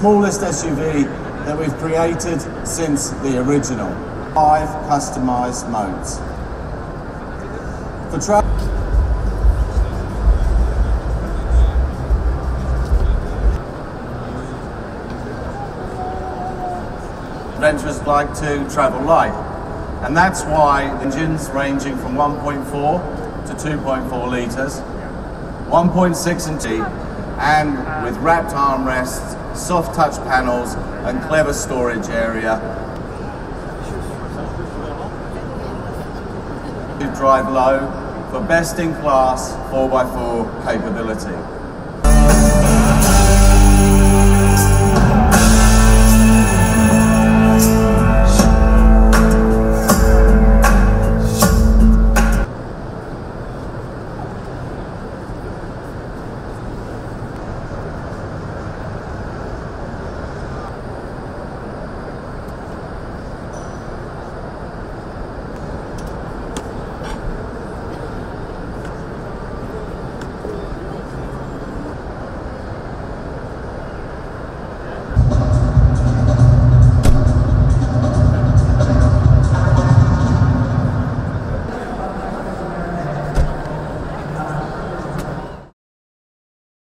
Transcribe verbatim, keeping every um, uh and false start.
smallest S U V that we've created since the original. Five customised modes. For travel. Adventurers like to travel light, and that's why engines ranging from one point four to two point four litres, one point six and T, and with wrapped armrests, soft touch panels and clever storage area. Drive low for best in class four by four capability.